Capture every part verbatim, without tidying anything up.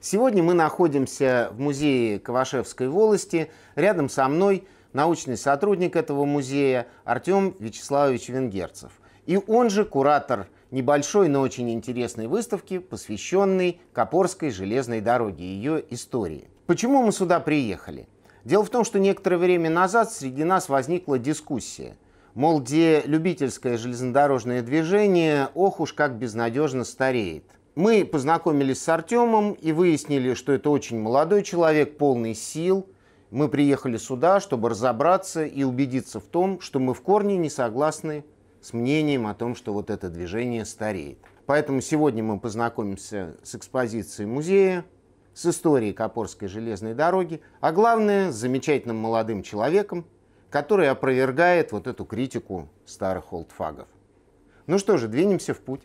Сегодня мы находимся в музее Ковашевской волости. Рядом со мной научный сотрудник этого музея Артем Вячеславович Венгерцев. И он же куратор небольшой, но очень интересной выставки, посвященной Копорской железной дороге и ее истории. Почему мы сюда приехали? Дело в том, что некоторое время назад среди нас возникла дискуссия. Мол, где любительское железнодорожное движение, ох уж как безнадежно стареет. Мы познакомились с Артемом и выяснили, что это очень молодой человек, полный сил. Мы приехали сюда, чтобы разобраться и убедиться в том, что мы в корне не согласны с мнением о том, что вот это движение стареет. Поэтому сегодня мы познакомимся с экспозицией музея, с историей Копорской железной дороги, а главное, с замечательным молодым человеком, который опровергает вот эту критику старых олдфагов. Ну что же, двинемся в путь.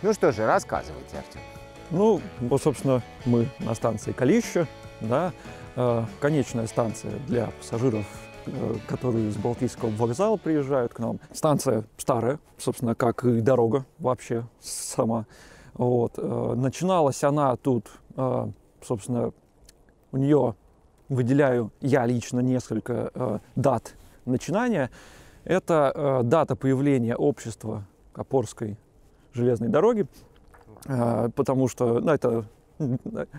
Ну что же, рассказывайте, Артем. Ну, вот, собственно, мы на станции Калище, да, э, конечная станция для пассажиров, э, которые из Балтийского вокзала приезжают к нам. Станция старая, собственно, как и дорога вообще сама. Вот. Э, начиналась она тут, э, собственно, у нее выделяю я лично несколько э, дат начинания. Это э, дата появления общества Копорской железной дороги, потому что ну, это,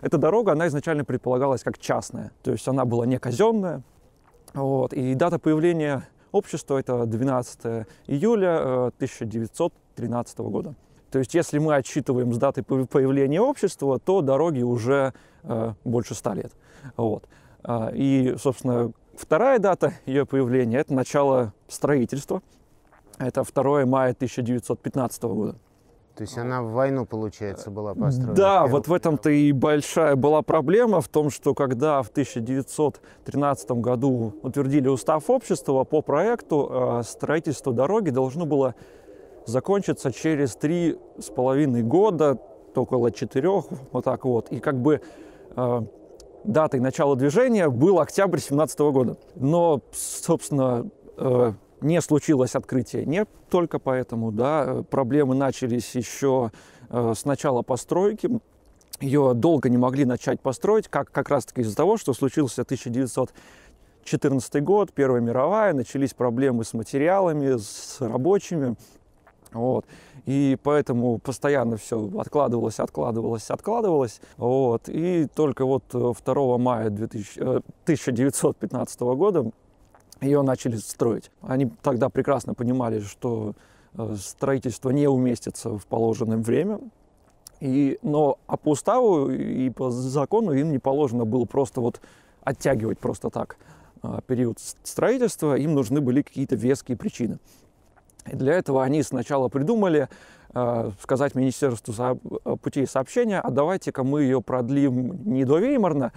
эта дорога, она изначально предполагалась как частная, то есть она была не казенная. Вот, и дата появления общества — это двенадцатое июля тысяча девятьсот тринадцатого года. То есть если мы отсчитываем с даты появления общества, то дороги уже э, больше ста лет. Вот. И, собственно, вторая дата ее появления — это начало строительства. Это второе мая тысяча девятьсот пятнадцатого года. То есть она в войну, получается, была построена? Да, вот в этом-то и большая была проблема, в том, что когда в тысяча девятьсот тринадцатом году утвердили устав общества, по проекту строительство дороги должно было закончиться через три с половиной года, около четырех, вот так вот. И как бы датой начала движения был октябрь тысяча девятьсот семнадцатого года. Но, собственно, не случилось открытие не только поэтому, да, проблемы начались еще э, с начала постройки. Ее долго не могли начать построить, как, как раз-таки из-за того, что случился тысяча девятьсот четырнадцатый год, Первая мировая, начались проблемы с материалами, с рабочими. Вот. И поэтому постоянно все откладывалось, откладывалось, откладывалось. Вот. И только вот второго мая тысяча девятьсот пятнадцатого года ее начали строить. Они тогда прекрасно понимали, что строительство не уместится в положенное время. И, но а по уставу и по закону им не положено было просто вот оттягивать просто так период строительства. Им нужны были какие-то веские причины. И для этого они сначала придумали сказать Министерству путей сообщения: а давайте-ка мы ее продлим не до Веймарна,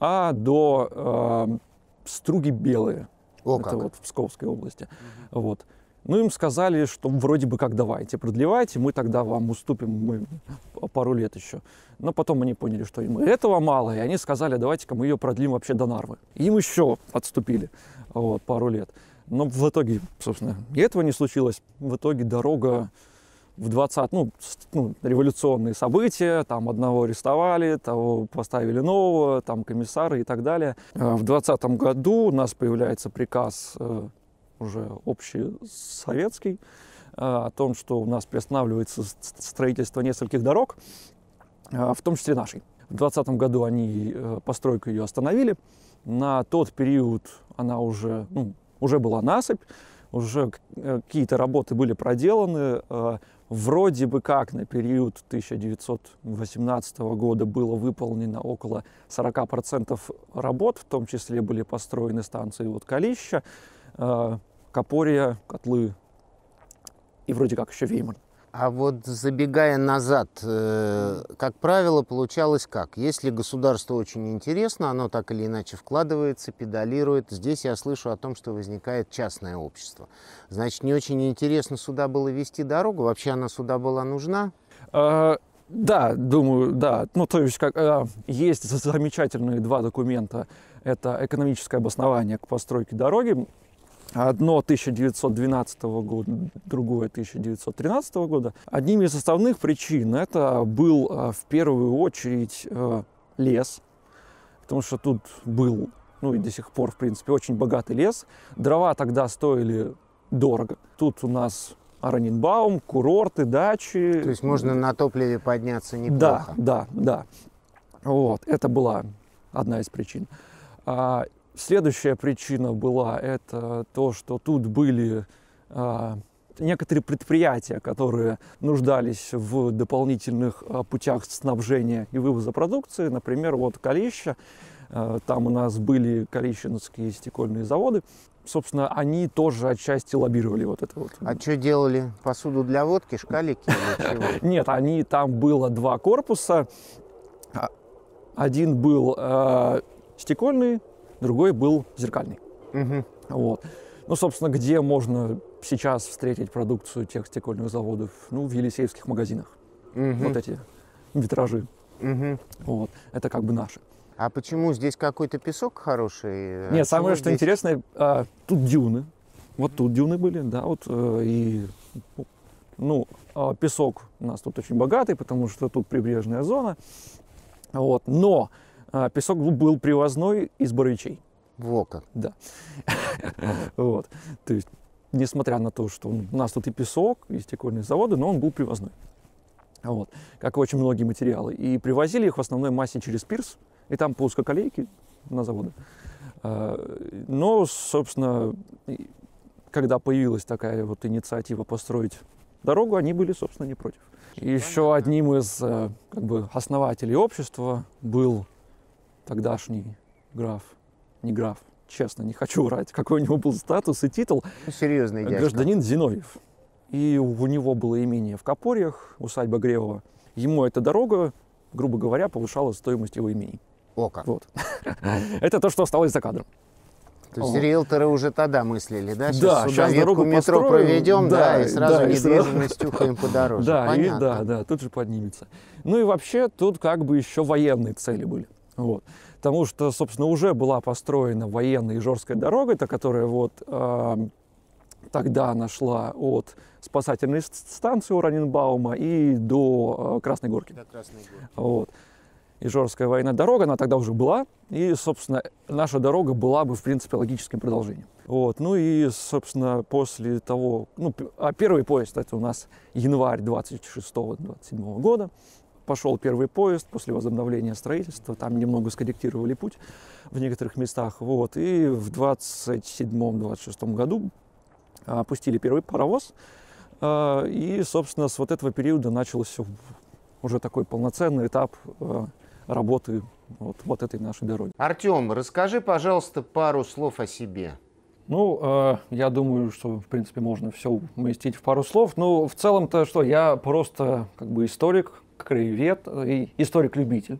а до э, Струги Белые. О, это вот в Псковской области. Угу. Вот. Ну, им сказали, что вроде бы как давайте, продлевайте, мы тогда вам уступим, мы пару лет еще. Но потом они поняли, что им этого мало, и они сказали: давайте-ка мы ее продлим вообще до Нарвы. Им еще отступили вот, пару лет. Но в итоге, собственно, и этого не случилось. В итоге дорога в двадцатом, ну, ну, революционные события, там одного арестовали, того поставили нового, там комиссары и так далее. В двадцатом году у нас появляется приказ э, уже общесоветский э, о том, что у нас приостанавливается строительство нескольких дорог, э, в том числе нашей. В двадцатом году они э, постройку ее остановили. На тот период она уже, ну, уже была насыпь, уже какие-то работы были проделаны. Вроде бы как на период тысяча девятьсот восемнадцатого года было выполнено около сорока процентов работ, в том числе были построены станции вот Калища, Копория, Котлы и вроде как еще Веймар. А вот забегая назад, как правило, получалось как? Если государство очень интересно, оно так или иначе вкладывается, педалирует. Здесь я слышу о том, что возникает частное общество. Значит, не очень интересно сюда было вести дорогу? Вообще она сюда была нужна? А, да, думаю, да. Ну, то есть, как, а, есть замечательные два документа. Это экономическое обоснование к постройке дороги. Одно тысяча девятьсот двенадцатого года, другое тысяча девятьсот тринадцатого года. Одними из составных причин это был в первую очередь лес, потому что тут был, ну и до сих пор, в принципе, очень богатый лес. Дрова тогда стоили дорого. Тут у нас Ораниенбаум, курорты, дачи. То есть можно на топливе подняться неплохо. Да, да, да. Вот, это была одна из причин. Следующая причина была это то, что тут были э, некоторые предприятия, которые нуждались в дополнительных э, путях снабжения и вывоза продукции. Например, вот Калище, э, там у нас были калищинские стекольные заводы. Собственно, они тоже отчасти лоббировали вот это вот. А что делали? Посуду для водки, шкалики или чего? Нет, они, там было два корпуса. Один был э, стекольный, другой был зеркальный. Угу. Вот. Ну, собственно, где можно сейчас встретить продукцию тех стекольных заводов? Ну, в елисеевских магазинах. Угу. Вот эти витражи. Угу. Вот. Это как бы наши. А почему здесь какой-то песок хороший? Нет, а самое, что здесь интересное, а, тут дюны. Вот тут дюны были, да, вот. И, ну, песок у нас тут очень богатый, потому что тут прибрежная зона. Вот. Но песок был привозной из Боровичей. Во как. Да. Вот. То есть, несмотря на то, что у нас тут и песок, и стекольные заводы, но он был привозной. Вот. Как и очень многие материалы. И привозили их в основной массе через пирс, и там по узкоколейке на заводы. Но, собственно, когда появилась такая вот инициатива построить дорогу, они были, собственно, не против. Еще одним из как бы основателей общества был тогдашний граф, не граф, честно, не хочу врать, какой у него был статус и титул. Серьезный дядька. Гражданин Зиновьев. И у него было имение в Копорьях, усадьба Гревова. Ему эта дорога, грубо говоря, повышала стоимость его имений. О как. Вот. Это то, что осталось за кадром. То есть риэлторы уже тогда мыслили, да? Да, сейчас дорогу метро проведем, да, и сразу недвижимость ухаем подороже. Да, и да, да, тут же поднимется. Ну и вообще тут как бы еще военные цели были. Вот. Потому что, собственно, уже была построена военная Ижорская дорога, это которая вот э, тогда нашла от спасательной станции Ораниенбаума и до э, Красной Горки. До Красной Горки. Вот. Ижорская военная дорога, она тогда уже была, и, собственно, наша дорога была бы, в принципе, логическим продолжением. Вот. Ну и, собственно, после того, ну, первый поезд, это у нас январь двадцать шестого — двадцать седьмого года. Пошел первый поезд после возобновления строительства, там немного скорректировали путь в некоторых местах. Вот. И в двадцать седьмом — двадцать шестом году опустили первый паровоз. И, собственно, с вот этого периода начался уже такой полноценный этап работы вот, вот этой нашей дороги. Артем, расскажи, пожалуйста, пару слов о себе. Ну, я думаю, что, в принципе, можно все уместить в пару слов. Ну, в целом-то что, я просто как бы историк, краевед и историк-любитель.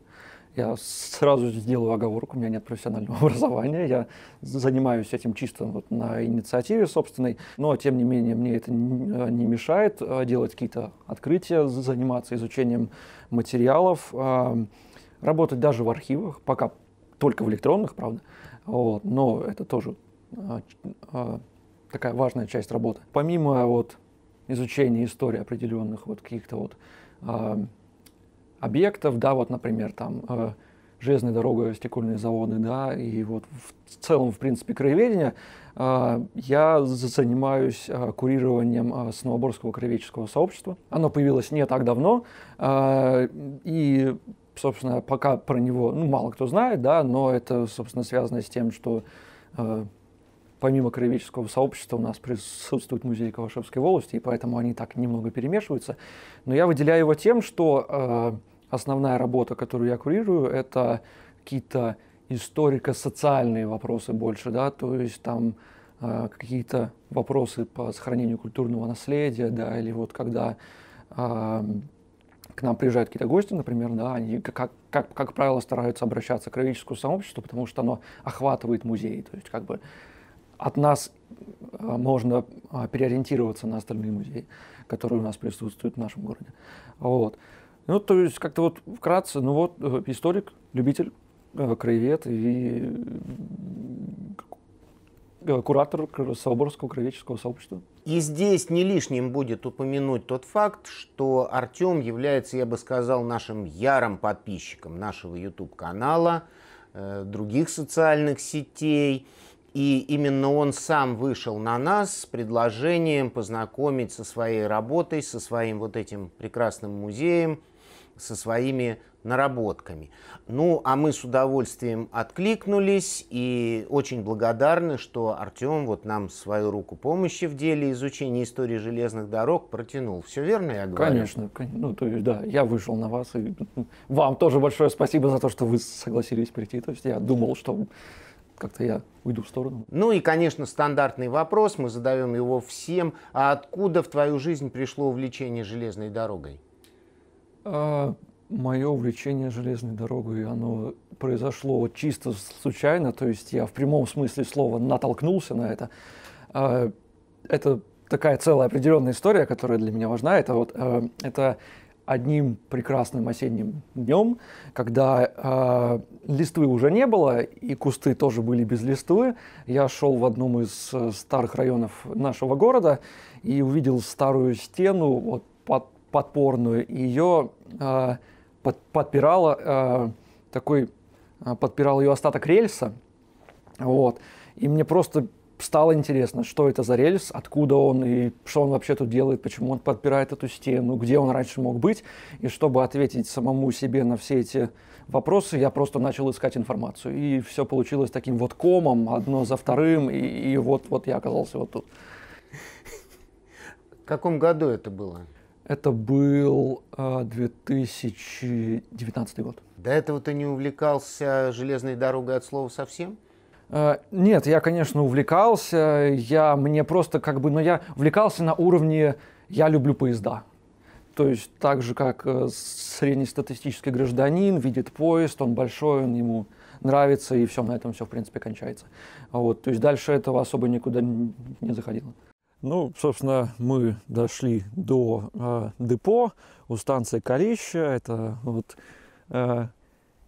Я сразу сделаю оговорку, у меня нет профессионального образования, я занимаюсь этим чисто вот на инициативе собственной, но тем не менее мне это не мешает делать какие-то открытия, заниматься изучением материалов, работать даже в архивах, пока только в электронных, правда, вот, но это тоже такая важная часть работы. Помимо вот изучения истории определенных вот каких-то вот объектов, да, вот, например, там железная дорога, стекольные заводы, да, и вот в целом, в принципе, краеведение, я занимаюсь курированием Сосновоборского краеведческого сообщества. Оно появилось не так давно, и, собственно, пока про него, ну, мало кто знает, да, но это, собственно, связано с тем, что помимо краеведческого сообщества у нас присутствует музей Ковашевской волости, и поэтому они так немного перемешиваются. Но я выделяю его тем, что э, основная работа, которую я курирую, это какие-то историко-социальные вопросы больше, да, то есть там э, какие-то вопросы по сохранению культурного наследия, да, или вот когда э, к нам приезжают какие-то гости, например, да, они, как, как, как правило, стараются обращаться к краеведческому сообществу, потому что оно охватывает музей, то есть как бы от нас можно переориентироваться на остальные музеи, которые у нас присутствуют в нашем городе. Вот. Ну, то есть как-то вот вкратце, ну вот историк, любитель, краевед и куратор Сосновоборского краеведческого сообщества. И здесь не лишним будет упомянуть тот факт, что Артем является, я бы сказал, нашим ярым подписчиком нашего YouTube-канала, других социальных сетей. И именно он сам вышел на нас с предложением познакомить со своей работой, со своим вот этим прекрасным музеем, со своими наработками. Ну, а мы с удовольствием откликнулись и очень благодарны, что Артем вот нам свою руку помощи в деле изучения истории железных дорог протянул. Все верно я говорю? Конечно, ну, то есть, да, я вышел на вас, и вам тоже большое спасибо за то, что вы согласились прийти. То есть я думал, что как-то я уйду в сторону. Ну и, конечно, стандартный вопрос, мы задаем его всем. А откуда в твою жизнь пришло увлечение железной дорогой? А, мое увлечение железной дорогой, оно произошло чисто случайно. То есть я в прямом смысле слова натолкнулся на это. А, это такая целая определенная история, которая для меня важна. Это вот а, это... одним прекрасным осенним днем, когда э, листвы уже не было, и кусты тоже были без листвы, я шел в одном из э, старых районов нашего города и увидел старую стену, вот, под, подпорную, и ее э, под, подпирала, э, такой, э, подпирал ее остаток рельса, вот, и мне просто стало интересно, что это за рельс, откуда он, и что он вообще тут делает, почему он подпирает эту стену, где он раньше мог быть. И чтобы ответить самому себе на все эти вопросы, я просто начал искать информацию. И все получилось таким вот комом, одно за вторым, и, и вот, вот я оказался вот тут. В каком году это было? Это был две тысячи девятнадцатый год. До этого ты не увлекался железной дорогой от слова совсем? Нет, я, конечно, увлекался, я мне просто как бы, но я увлекался на уровне «я люблю поезда». То есть так же, как среднестатистический гражданин видит поезд, он большой, он ему нравится, и все, на этом все, в принципе, кончается. Вот, то есть дальше этого особо никуда не заходило. Ну, собственно, мы дошли до э, депо у станции Калище, это вот... Э,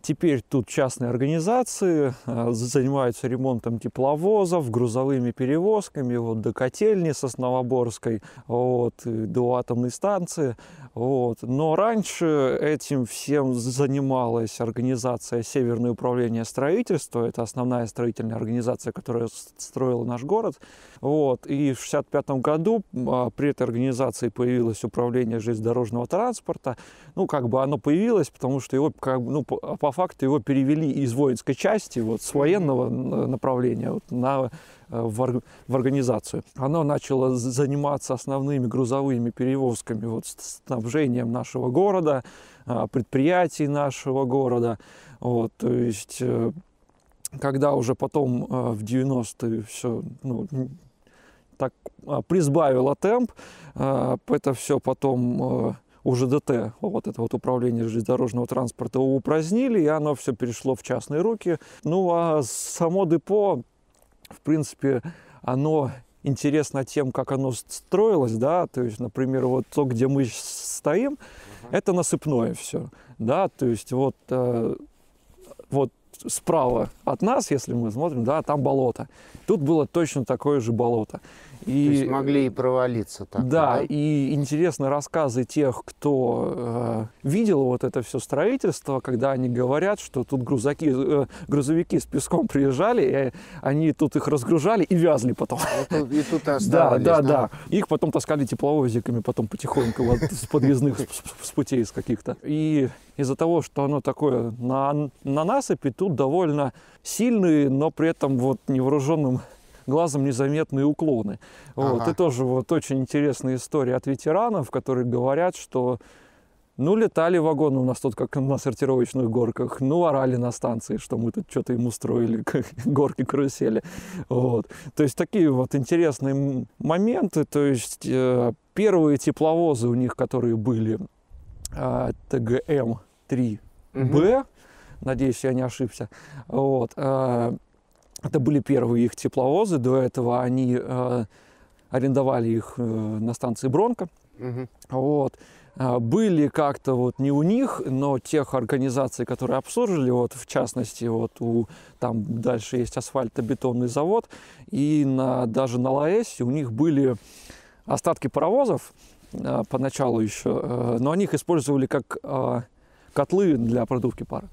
Теперь тут частные организации занимаются ремонтом тепловозов, грузовыми перевозками, вот, до котельни Сосновоборской, вот, до атомной станции. Вот. Но раньше этим всем занималась организация «Северное управление строительства». Это основная строительная организация, которая строила наш город. Вот. И в тысяча девятьсот шестьдесят пятом году при этой организации появилось управление железнодорожного транспорта. Ну, как бы оно появилось, потому что его, как, ну, по факту его перевели из воинской части, вот, с военного направления, вот, на, в, в организацию. Оно начало заниматься основными грузовыми перевозками, вот, снабжением нашего города, предприятий нашего города. Вот, то есть, когда уже потом в девяностые все... Ну, так прибавило темп, это все потом... УЖДТ, вот это вот управление железнодорожного транспорта, упразднили, и оно все перешло в частные руки. Ну, а само депо, в принципе, оно интересно тем, как оно строилось, да, то есть, например, вот то, где мы стоим, uh-huh. это насыпное все, да, то есть вот, э, вот справа от нас, если мы смотрим, да, там болото. Тут было точно такое же болото. И, то есть могли и провалиться. Так, да, да, и интересны рассказы тех, кто э, видел вот это все строительство, когда они говорят, что тут грузаки, э, грузовики с песком приезжали, и они тут их разгружали и вязли потом. И тут и оставались. Да, да, да. Их потом таскали тепловозиками, потом потихоньку вот, с подъездных, с, с путей с каких-то. И из-за того, что оно такое на, на насыпи, тут довольно сильные, но при этом вот невооруженным глазом незаметные уклоны. Ага. Вот. И тоже вот очень интересная история от ветеранов, которые говорят, что ну, летали вагоны у нас тут, как на сортировочных горках, ну, орали на станции, что мы тут что-то им устроили, горки-карусели. Вот. То есть такие вот интересные моменты. То есть э, первые тепловозы у них, которые были, э, тэ гэ эм три бэ, угу. Надеюсь, я не ошибся, вот, э, это были первые их тепловозы. До этого они э, арендовали их э, на станции Бронка. Угу. Вот. Были как-то вот не у них, но тех организаций, которые обслуживали, вот в частности, вот у, там дальше есть асфальтобетонный завод, и на, даже на ЛАЭСе у них были остатки паровозов, э, поначалу еще, э, но они их использовали как э, котлы для продувки пара.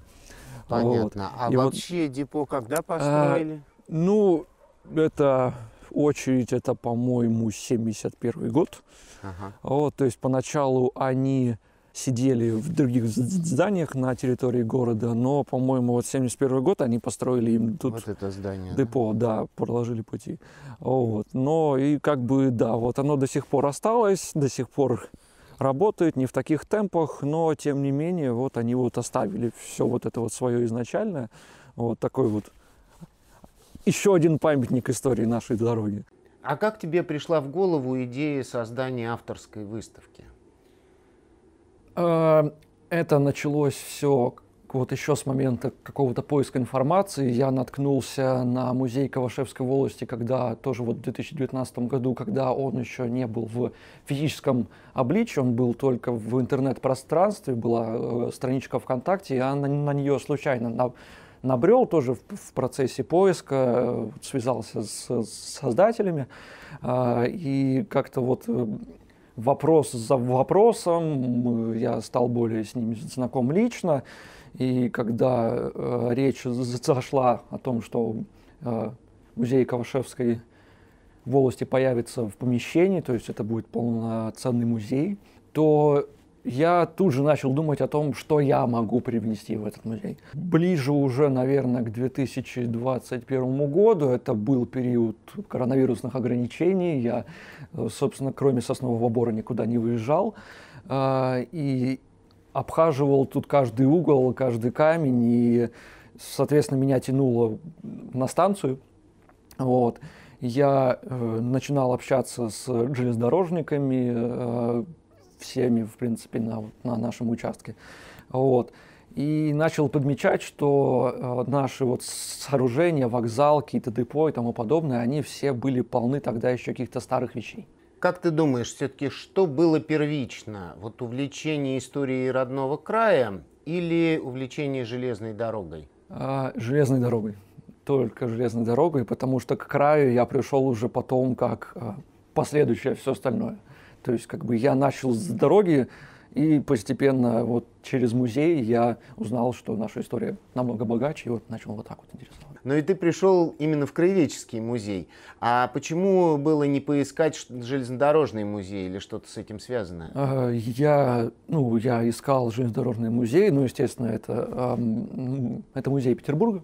Понятно. Вот. А и вообще вот, депо когда построили? Э, ну, это... очередь, это, по-моему, семьдесят первый год. Ага. Вот, то есть поначалу они сидели в других зданиях на территории города, но, по-моему, вот семьдесят первый год они построили им тут вот это здание, депо, да, да, проложили пути. Вот. Но и как бы, да, вот оно до сих пор осталось, до сих пор работает, не в таких темпах, но, тем не менее, вот они вот оставили все вот это вот свое изначальное, вот такой вот еще один памятник истории нашей дороги. А как тебе пришла в голову идея создания авторской выставки? Это началось все вот еще с момента какого-то поиска информации. Я наткнулся на музей Ковашевской волости, когда тоже вот в две тысячи девятнадцатом году, когда он еще не был в физическом обличии, он был только в интернет-пространстве, была страничка ВКонтакте, я на, на нее случайно на набрел тоже в процессе поиска, связался с создателями, и как-то вот вопрос за вопросом я стал более с ними знаком лично, и когда речь зашла о том, что музей Ковашевской волости появится в помещении, то есть это будет полноценный музей, то я тут же начал думать о том, что я могу привнести в этот музей. Ближе уже, наверное, к две тысячи двадцать первому году, это был период коронавирусных ограничений, я, собственно, кроме Соснового Бора никуда не выезжал, и обхаживал тут каждый угол, каждый камень, и, соответственно, меня тянуло на станцию, вот. Я начинал общаться с железнодорожниками, всеми, в принципе, на, на нашем участке. Вот. И начал подмечать, что э, наши вот сооружения, вокзал, какие-то депо и тому подобное, они все были полны тогда еще каких-то старых вещей. Как ты думаешь, все-таки что было первично? Вот увлечение историей родного края или увлечение железной дорогой? Э, железной дорогой. Только железной дорогой, потому что к краю я пришел уже потом, как э, последующее все остальное. То есть, как бы я начал с дороги, и постепенно вот через музей я узнал, что наша история намного богаче, и вот начал вот так вот интересоваться. Но и ты пришел именно в краеведческий музей. А почему было не поискать железнодорожный музей или что-то с этим связано? Я, ну, я искал железнодорожный музей, ну, естественно, это, это музей Петербурга,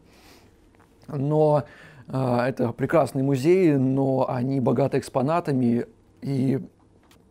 но это прекрасный музей, но они богаты экспонатами, и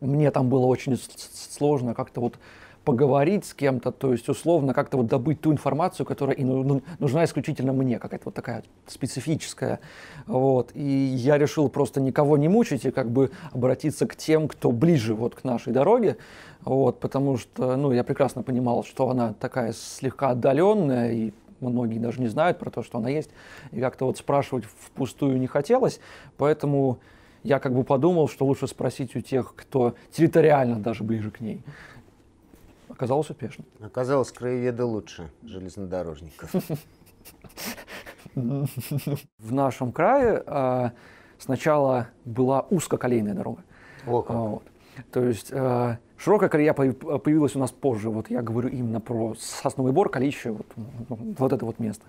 мне там было очень сложно как-то вот поговорить с кем-то, то есть условно как-то вот добыть ту информацию, которая нужна исключительно мне, какая-то вот такая специфическая. Вот. И я решил просто никого не мучить и как бы обратиться к тем, кто ближе вот к нашей дороге, вот, потому что ну, я прекрасно понимал, что она такая слегка отдаленная, и многие даже не знают про то, что она есть, и как-то вот спрашивать впустую не хотелось, поэтому... Я как бы подумал, что лучше спросить у тех, кто территориально даже ближе к ней. Оказалось успешно. Оказалось, краеведы лучше железнодорожников. В нашем крае сначала была узкоколейная дорога. То есть широкая колея появилась у нас позже. Вот я говорю именно про Сосновый Бор, Калище, вот это вот место.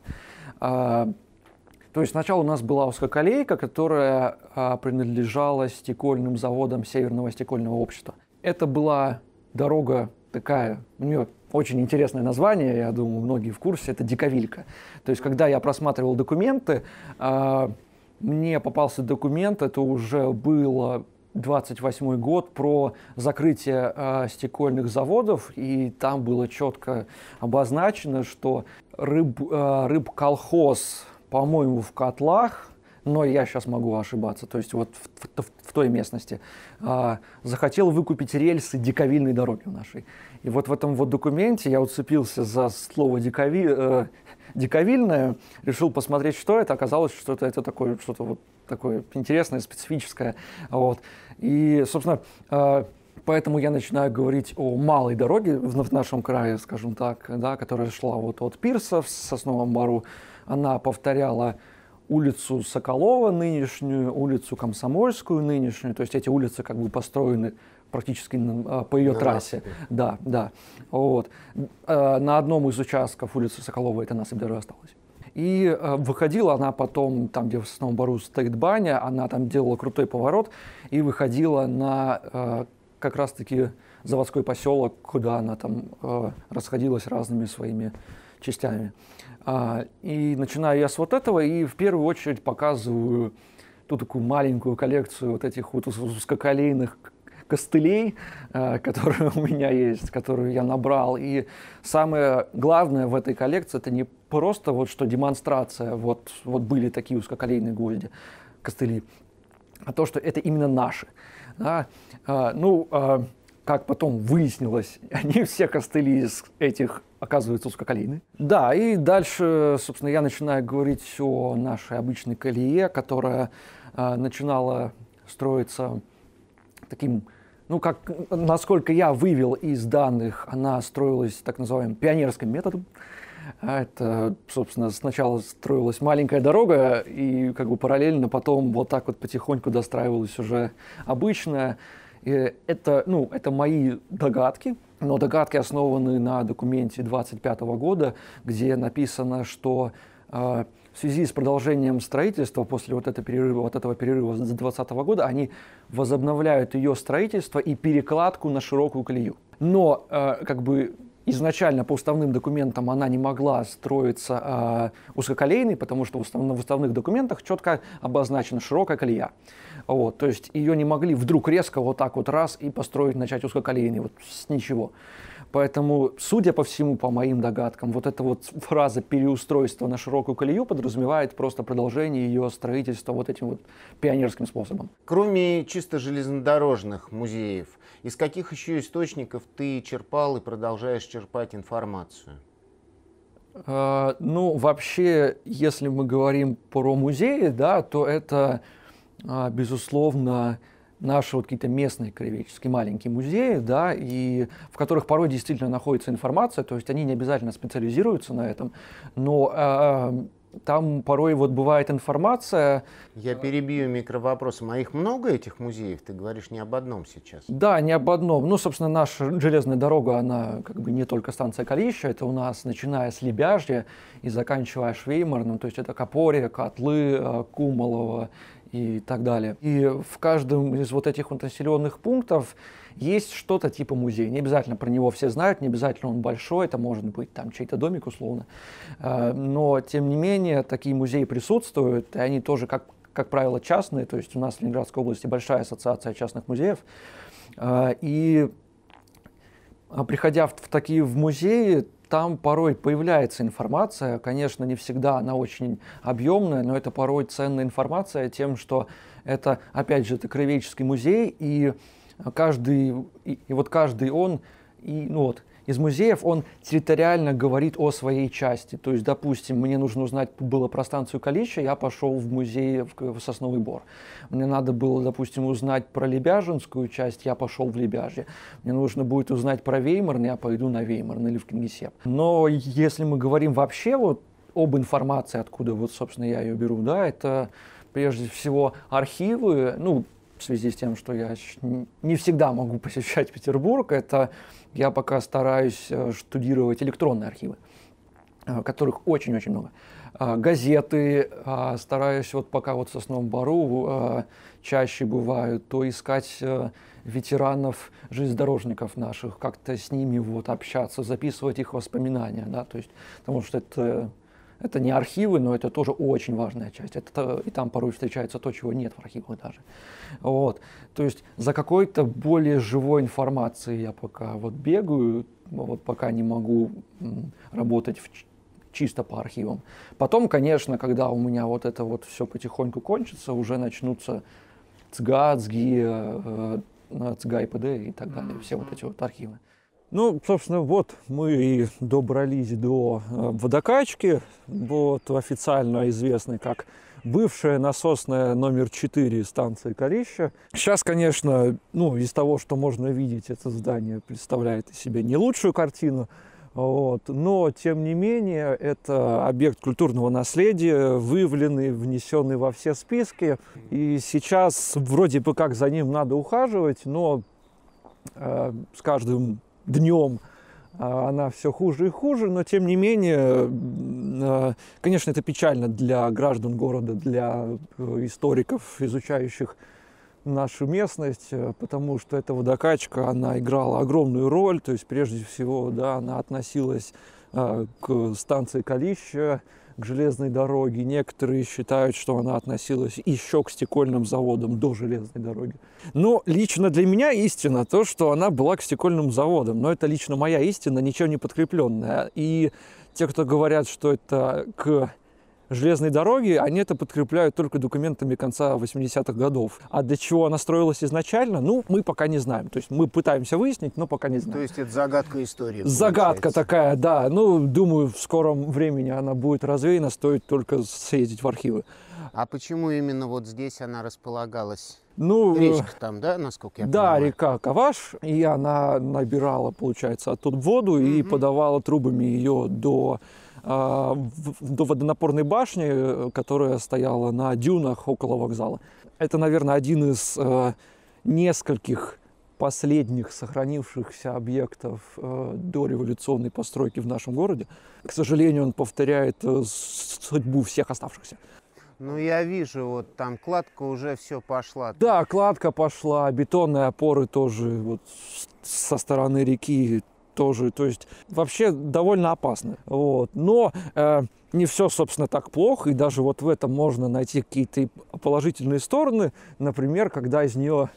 То есть сначала у нас была узкоколейка, которая а, принадлежала стекольным заводам Северного стекольного общества. Это была дорога такая, у нее очень интересное название, я думаю, многие в курсе, это Диковилька. То есть когда я просматривал документы, а, мне попался документ, это уже было двадцать восьмой год, про закрытие э, стекольных заводов, и там было четко обозначено, что рыб, э, рыбколхоз, по-моему, в Котлах, но я сейчас могу ошибаться, то есть вот в, в, в той местности, э, захотел выкупить рельсы диковильной дороги нашей. И вот в этом вот документе я уцепился за слово дикови, э, диковильное, решил посмотреть, что это, оказалось, что это, это такое, что-то вот такое интересное, специфическое. Вот. И, собственно, э, поэтому я начинаю говорить о малой дороге в нашем крае, скажем так, да, которая шла вот от пирса в Сосновом Бору. Она повторяла улицу Соколова нынешнюю, улицу Комсомольскую нынешнюю. То есть эти улицы как бы построены практически по ее трассе. Да, да. Вот. Э, на одном из участков улицы Соколова эта насыпь даже осталась. И э, выходила она потом, там, где в Сосновом Бору стоит баня, она там делала крутой поворот и выходила на э, как раз-таки заводской поселок, куда она там э, расходилась разными своими частями. А, и начинаю я с вот этого, и в первую очередь показываю ту такую маленькую коллекцию вот этих вот узкоколейных костылей, э, которые у меня есть, которые я набрал. И самое главное в этой коллекции, это не просто вот что демонстрация, вот, вот были такие узкоколейные гвозди, костыли, а то, что это именно наши. Да? А, ну, а, как потом выяснилось, они все костыли из этих оказываются узкоколейные. Да, и дальше, собственно, я начинаю говорить о нашей обычной колее, которая а, начинала строиться таким, ну, как, насколько я вывел из данных, она строилась так называемым пионерским методом. Это, собственно, сначала строилась маленькая дорога, и как бы параллельно потом вот так вот потихоньку достраивалась уже обычная. И это, ну, это мои догадки, но догадки основаны на документе двадцать пятого года, где написано, что э, в связи с продолжением строительства после вот этого перерыва, вот этого перерыва с двадцатого года они возобновляют ее строительство и перекладку на широкую колею. Но э, как бы изначально по уставным документам она не могла строиться э, узкоколейной, потому что в, уставном, в уставных документах четко обозначена широкая колея. Вот, то есть ее не могли вдруг резко вот так вот раз и построить, начать узкоколейной, вот с ничего. Поэтому, судя по всему, по моим догадкам, вот эта вот фраза переустройства на широкую колею подразумевает просто продолжение ее строительства вот этим вот пионерским способом. Кроме чисто железнодорожных музеев, из каких еще источников ты черпал и продолжаешь черпать информацию? Э, ну, вообще, если мы говорим про музеи, да, то это, безусловно, наши вот какие-то местные краеведческие маленькие музеи, да, и в которых порой действительно находится информация, то есть они не обязательно специализируются на этом, но э, там порой вот бывает информация. Я перебью микровопросом, а их много, этих музеев? Ты говоришь не об одном сейчас. Да, не об одном. Ну, собственно, наша железная дорога, она как бы не только станция Калища, это у нас, начиная с Лебяжья и заканчивая Швеймаром, то есть это Копория, Котлы, Кумалово и так далее. И в каждом из вот этих вот населенных пунктов есть что-то типа музея. Не обязательно про него все знают, не обязательно он большой, это может быть там чей-то домик условно. Но, тем не менее, такие музеи присутствуют, и они тоже, как, как правило, частные. То есть у нас в Ленинградской области большая ассоциация частных музеев. И приходя в такие в музеи, там порой появляется информация, конечно, не всегда она очень объемная, но это порой ценная информация тем, что это, опять же, это краеведческий музей, и каждый, и, и вот каждый он, и, ну вот, из музеев он территориально говорит о своей части. То есть, допустим, мне нужно узнать было про станцию Калище, я пошел в музей в Сосновый Бор. Мне надо было, допустим, узнать про Лебяжинскую часть, я пошел в Лебяжье. Мне нужно будет узнать про Веймар, я пойду на Веймар, на Левкингисеп. Но если мы говорим вообще вот об информации, откуда вот, собственно, я ее беру, да, это прежде всего архивы, ну, в связи с тем, что я не всегда могу посещать Петербург, это я пока стараюсь штудировать электронные архивы, которых очень-очень много. Газеты, стараюсь вот пока вот в Сосновом Бору чаще бывают, то искать ветеранов, железнодорожников наших, как-то с ними вот общаться, записывать их воспоминания, да, то есть, потому что это Это не архивы, но это тоже очень важная часть. Это, и там порой встречается то, чего нет в архивах даже. Вот. То есть за какой-то более живой информацией я пока вот бегаю, вот пока не могу работать в, чисто по архивам. Потом, конечно, когда у меня вот это вот все потихоньку кончится, уже начнутся ЦГА, ЦГИ, ЦГА и П Д и так далее, все вот эти вот архивы. Ну, собственно, вот мы и добрались до водокачки, вот официально известной как бывшая насосная номер четыре станции Калище. Сейчас, конечно, ну, из того, что можно видеть, это здание представляет из себя не лучшую картину, вот, но, тем не менее, это объект культурного наследия, выявленный, внесенный во все списки, и сейчас вроде бы как за ним надо ухаживать, но э, с каждым днем она все хуже и хуже, но тем не менее, конечно, это печально для граждан города, для историков, изучающих нашу местность, потому что эта водокачка, она играла огромную роль, то есть прежде всего, да, она относилась к станции Калище, к железной дороге. Некоторые считают, что она относилась еще к стекольным заводам до железной дороги. Но лично для меня истина то, что она была к стекольным заводам. Но это лично моя истина, ничем не подкрепленная. И те, кто говорят, что это к железной дороге, они это подкрепляют только документами конца восьмидесятых годов. А до чего она строилась изначально, ну, мы пока не знаем. То есть мы пытаемся выяснить, но пока не знаем. То есть это загадка истории. Загадка такая, да. Ну, думаю, в скором времени она будет развеяна, стоит только съездить в архивы. А почему именно вот здесь она располагалась? Ну, речка там, да, насколько я да, понимаю? Да, река Каваш, и она набирала, получается, оттуда воду mm-hmm. и подавала трубами ее до... до водонапорной башни, которая стояла на дюнах около вокзала. Это, наверное, один из э, нескольких последних сохранившихся объектов э, дореволюционной постройки в нашем городе. К сожалению, он повторяет э, судьбу всех оставшихся. Ну, я вижу, вот там кладка уже все пошла. Да, кладка пошла, бетонные опоры тоже вот со стороны реки. Тоже, то есть вообще довольно опасно. Вот. Но э, не все, собственно, так плохо, и даже вот в этом можно найти какие-то положительные стороны. Например, когда из нее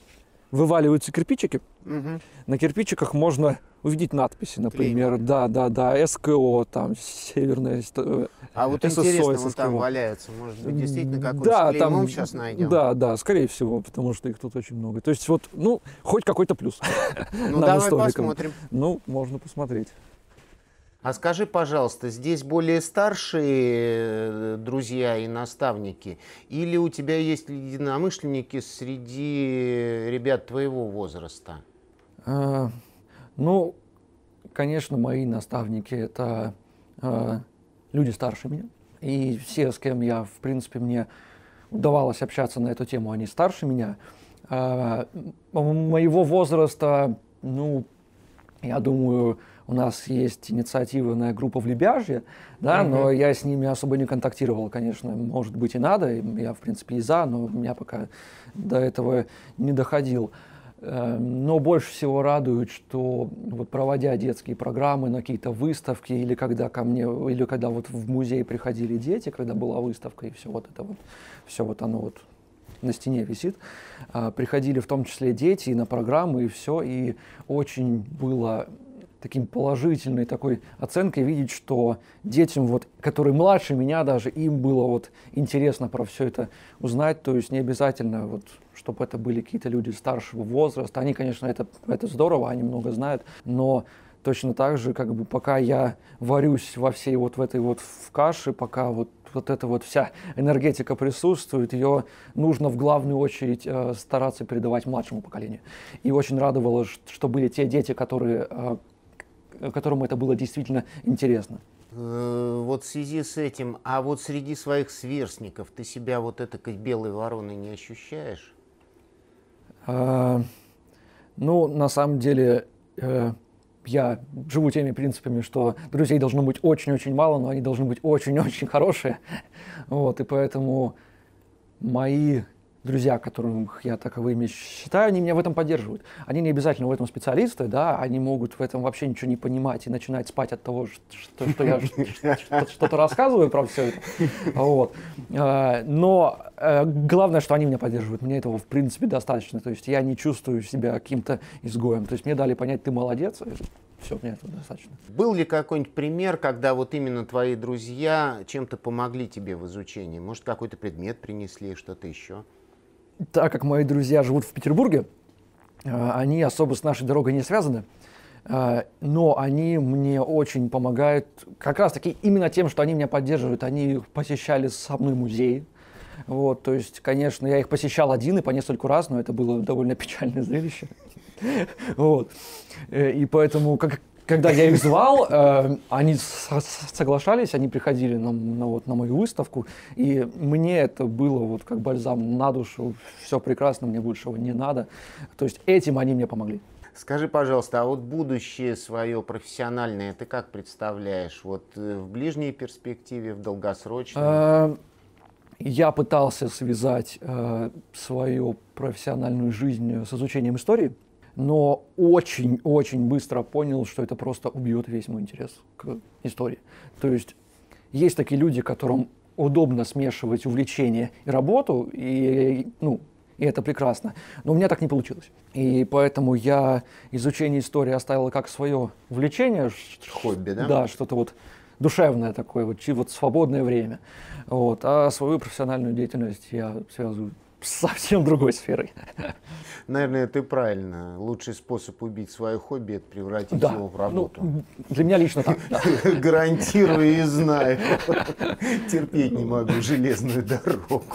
вываливаются кирпичики, угу. на кирпичиках можно увидеть надписи, например, Тренинг. да, да, да, СКО, там, Северное стекольное общество. А вот ССО, интересно, вот там валяются, может быть, действительно какой-то да, с клеймом сейчас найдем? Да, да, скорее всего, потому что их тут очень много. То есть вот, ну, хоть какой-то плюс. Ну, давай историкам. Посмотрим. Ну, можно посмотреть. А скажи, пожалуйста, здесь более старшие друзья и наставники, или у тебя есть единомышленники среди ребят твоего возраста? А, ну, конечно, мои наставники – это а, люди старше меня. И все, с кем я, в принципе, мне удавалось общаться на эту тему, они старше меня. А, моего возраста, ну, я думаю… У нас есть инициативная группа в Лебяжье, да, но я с ними особо не контактировал, конечно. Может быть, и надо, я, в принципе, и за, но меня пока до этого не доходил. Но больше всего радует, что вот проводя детские программы на какие-то выставки, или когда ко мне, или когда вот в музей приходили дети, когда была выставка, и все вот это вот, все вот оно вот на стене висит, приходили в том числе дети и на программы, и все, и очень было... таким положительной такой оценкой видеть, что детям, вот, которые младше меня даже, им было вот интересно про все это узнать. То есть не обязательно, вот, чтобы это были какие-то люди старшего возраста. Они, конечно, это, это здорово, они много знают, но точно так же, как бы, пока я варюсь во всей вот в этой вот в каше, пока вот, вот эта вот вся энергетика присутствует, ее нужно в главную очередь э, стараться передавать младшему поколению. И очень радовало, что были те дети, которые... Э, которому это было действительно интересно. Вот в связи с этим, а вот среди своих сверстников ты себя вот этакой белой вороной не ощущаешь? А, ну, на самом деле, я живу теми принципами, что друзей должно быть очень-очень мало, но они должны быть очень-очень хорошие. Вот, и поэтому мои друзья, которых я таковыми считаю, они меня в этом поддерживают. Они не обязательно в этом специалисты, да, они могут в этом вообще ничего не понимать и начинать спать от того, что, что я что-то рассказываю про все это. Вот. Но главное, что они меня поддерживают. Мне этого, в принципе, достаточно. То есть я не чувствую себя каким-то изгоем. То есть мне дали понять, ты молодец. Все, мне этого достаточно. Был ли какой-нибудь пример, когда вот именно твои друзья чем-то помогли тебе в изучении? Может, какой-то предмет принесли, что-то еще? Так как мои друзья живут в Петербурге, они особо с нашей дорогой не связаны, но они мне очень помогают как раз-таки именно тем, что они меня поддерживают. Они посещали со мной музей. Вот, то есть, конечно, я их посещал один и по нескольку раз, но это было довольно печальное зрелище. Вот. И поэтому, как, когда я их звал, э, они соглашались, они приходили на, на, вот, на мою выставку, и мне это было вот как бальзам на душу, все прекрасно, мне большего не надо. То есть этим они мне помогли. Скажи, пожалуйста, а вот будущее свое профессиональное ты как представляешь? Вот в ближней перспективе, в долгосрочной? Я пытался связать э, свою профессиональную жизнь с изучением истории, но очень-очень быстро понял, что это просто убьет весь мой интерес к истории. То есть есть такие люди, которым удобно смешивать увлечение и работу, и, ну, и это прекрасно. Но у меня так не получилось. И поэтому я изучение истории оставил как свое увлечение. Хобби, да? Да, что-то вот душевное такое, вот, вот свободное время. Вот. А свою профессиональную деятельность я связываю совсем другой сферой. Наверное, ты правильно. Лучший способ убить свое хобби – это превратить да. его в работу. Ну, для меня лично так. Гарантирую и знаю. Терпеть не могу железную дорогу.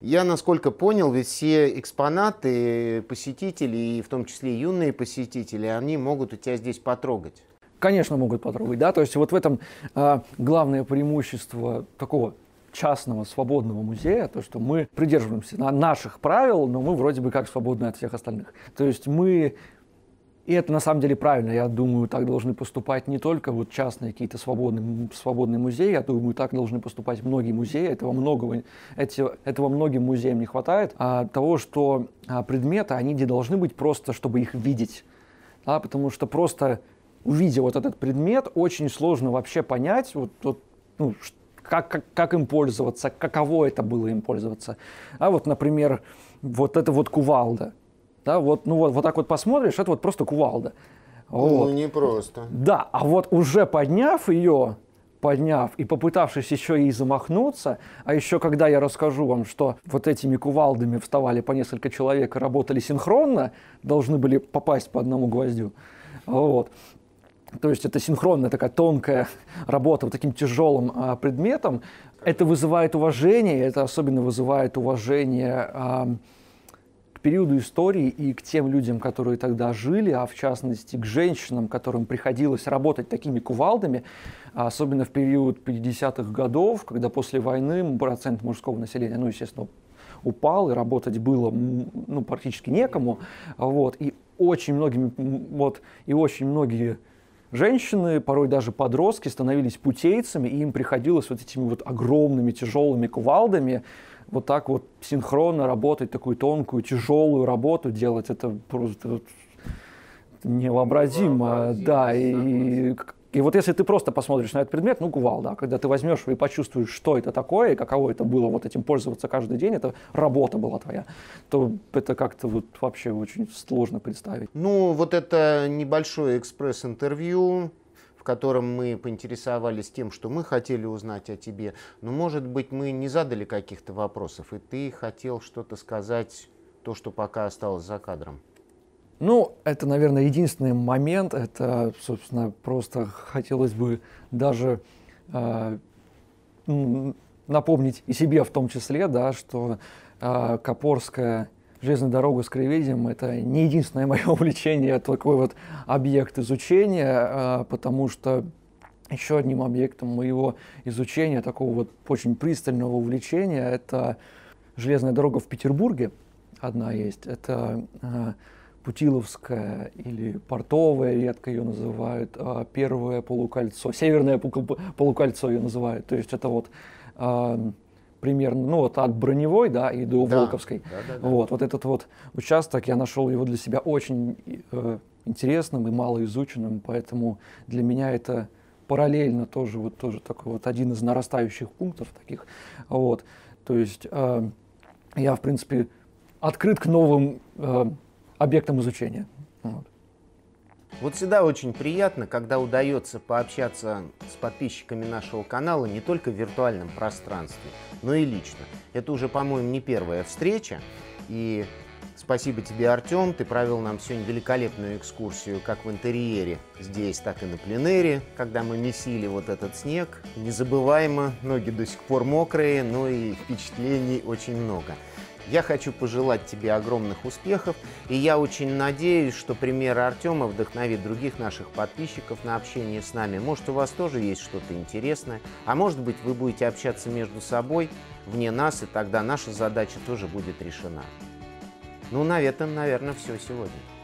Я, насколько понял, ведь все экспонаты, посетители, и в том числе юные посетители, они могут у тебя здесь потрогать. Конечно, могут потрогать, да, то есть вот в этом а, главное преимущество такого частного, свободного музея, то, что мы придерживаемся наших правил, но мы вроде бы как свободны от всех остальных. То есть мы, и это на самом деле правильно, я думаю, так должны поступать не только вот частные какие-то свободные, свободные музеи, я думаю, так должны поступать многие музеи, этого, многого, эти, этого многим музеям не хватает, а того, что предметы, они не должны быть просто, чтобы их видеть, да, потому что просто... Увидев вот этот предмет, очень сложно вообще понять, вот, вот, ну, как, как, как им пользоваться, каково это было им пользоваться. А вот, например, вот это вот кувалда. Да, вот, ну, вот, вот так вот посмотришь, это вот просто кувалда. Вот. Ну, не просто. Да, а вот уже подняв ее, подняв и попытавшись еще и замахнуться, а еще когда я расскажу вам, что вот этими кувалдами вставали по несколько человек и работали синхронно, должны были попасть по одному гвоздю. Вот. То есть это синхронная такая тонкая работа вот таким тяжелым а, предметом. Это вызывает уважение, это особенно вызывает уважение а, к периоду истории и к тем людям, которые тогда жили, а в частности к женщинам, которым приходилось работать такими кувалдами, особенно в период пятидесятых годов, когда после войны процент мужского населения, ну, естественно, упал, и работать было ну, практически некому. Вот, и, очень многими, вот, и очень многие... Женщины, порой даже подростки, становились путейцами, и им приходилось вот этими вот огромными тяжелыми кувалдами вот так вот синхронно работать, такую тонкую, тяжелую работу делать. Это просто невообразимо. невообразимо да, и, и, и вот если ты просто посмотришь на этот предмет, ну, кувалда, когда ты возьмешь и почувствуешь, что это такое, и каково это было вот этим пользоваться каждый день, это работа была твоя, то это как-то вот вообще очень сложно представить. Ну, вот это небольшое экспресс-интервью, в котором мы поинтересовались тем, что мы хотели узнать о тебе, но, может быть, мы не задали каких-то вопросов, и ты хотел что-то сказать, то, что пока осталось за кадром. Ну, это, наверное, единственный момент. Это, собственно, просто хотелось бы даже э, напомнить и себе в том числе, да, что э, Копорская железная дорога с краеведением – это не единственное мое увлечение, это такой вот объект изучения, э, потому что еще одним объектом моего изучения, такого вот очень пристального увлечения, это железная дорога в Петербурге, одна есть, это... Э, Путиловская или Портовая, редко ее называют, первое полукольцо, северное полукольцо ее называют. То есть это вот примерно, ну вот от Броневой, да, и до да. Волковской. Да, да, да. Вот, вот этот вот участок, я нашел его для себя очень э, интересным и малоизученным, поэтому для меня это параллельно тоже, вот, тоже такой вот один из нарастающих пунктов таких. Вот, то есть э, я, в принципе, открыт к новым э, объектам изучения. Вот. Вот всегда очень приятно, когда удается пообщаться с подписчиками нашего канала не только в виртуальном пространстве, но и лично. Это уже, по-моему, не первая встреча. И спасибо тебе, Артем, ты провел нам сегодня великолепную экскурсию как в интерьере здесь, так и на пленэре, когда мы месили вот этот снег. Незабываемо, ноги до сих пор мокрые, но и впечатлений очень много. Я хочу пожелать тебе огромных успехов, и я очень надеюсь, что пример Артема вдохновит других наших подписчиков на общение с нами. Может, у вас тоже есть что-то интересное, а может быть, вы будете общаться между собой, вне нас, и тогда наша задача тоже будет решена. Ну, на этом, наверное, все сегодня.